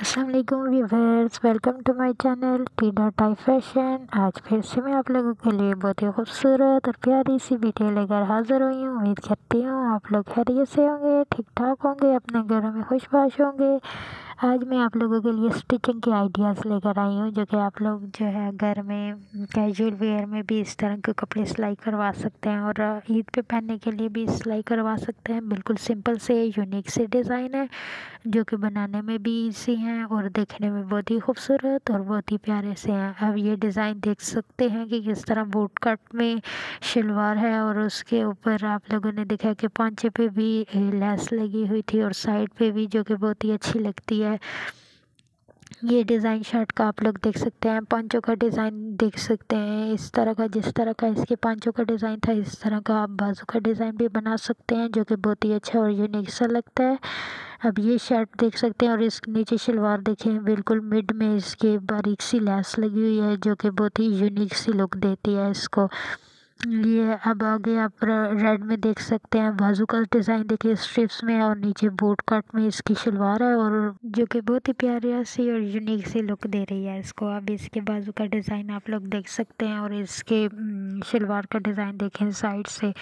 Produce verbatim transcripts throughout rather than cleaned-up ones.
अस्सलाम वालेकुम viewers, welcome to my channel T dot I fashion. आज फिर से मैं आप लोगों के लिए बहुत ही खूबसूरत और प्यारी सी वीडियो लेकर हाज़िर हुई हूँ। उम्मीद करती हूँ आप लोग खैरियत से होंगे, ठीक ठाक होंगे, अपने घरों में खुशबाश होंगे। आज मैं आप लोगों के लिए स्टिचिंग के आइडियाज़ लेकर आई हूँ, जो कि आप लोग जो है घर में कैजुअल वेयर में भी इस तरह के कपड़े सिलाई करवा सकते हैं और ईद पे पहनने के लिए भी सिलाई करवा सकते हैं। बिल्कुल सिंपल से यूनिक से डिज़ाइन है, जो कि बनाने में भी ईजी हैं और देखने में बहुत ही खूबसूरत और बहुत ही प्यारे से हैं। अब ये डिज़ाइन देख सकते हैं कि किस तरह बूट कट में शलवार है और उसके ऊपर आप लोगों ने देखा कि पांचे पे भी लेस लगी हुई थी और साइड पे भी, जो कि बहुत ही अच्छी लगती है। ये डिज़ाइन शर्ट का आप लोग देख सकते हैं, पांचों का डिज़ाइन देख सकते हैं इस तरह का। जिस तरह का इसके पांचों का डिज़ाइन था, इस तरह का आप बाजू का डिज़ाइन भी बना सकते हैं, जो कि बहुत ही अच्छा और यूनिक सा लगता है। अब ये शर्ट देख सकते हैं और इस नीचे शलवार देखें, बिल्कुल मिड में इसके बारीक सी लैस लगी हुई है, जो कि बहुत ही यूनिक सी लुक देती है इसको। ये अब आगे आप रेड में देख सकते हैं, बाजू का डिज़ाइन देखिए स्ट्रिप्स में और नीचे बूट कट में इसकी शलवार है, और जो कि बहुत ही प्यारी सी और यूनिक सी लुक दे रही है इसको। अब इसके बाजू का डिज़ाइन आप लोग देख सकते हैं और इसके शलवार का डिज़ाइन देखें, साइड से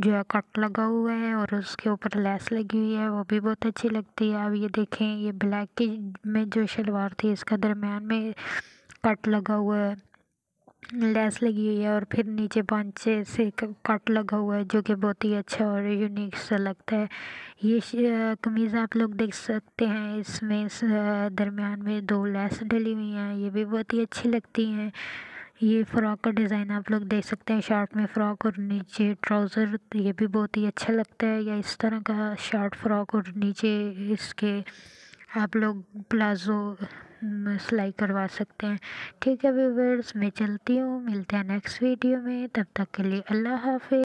जो है कट लगा हुआ है और उसके ऊपर लेस लगी हुई है, वो भी बहुत अच्छी लगती है। अब ये देखें, ये ब्लैक की में जो शलवार थी, इसका दरम्यान में कट लगा हुआ है, लेस लगी हुई है और फिर नीचे पांचे से कट लगा हुआ है, जो कि बहुत ही अच्छा और यूनिक सा लगता है। ये कमीज़ आप लोग देख सकते हैं, इसमें इस दरमियान में दो लेस डली हुई हैं, ये भी बहुत ही अच्छी लगती हैं। ये फ़्रॉक का डिज़ाइन आप लोग देख सकते हैं, शर्ट में फ़्रॉक और नीचे ट्राउज़र, ये भी बहुत ही अच्छा लगता है। या इस तरह का शर्ट फ़्रॉक और नीचे इसके आप लोग प्लाज़ो सिलाई करवा सकते हैं। ठीक है व्यूअर्स, मैं चलती हूँ, मिलते हैं नेक्स्ट वीडियो में, तब तक के लिए अल्लाह हाफ़िज़।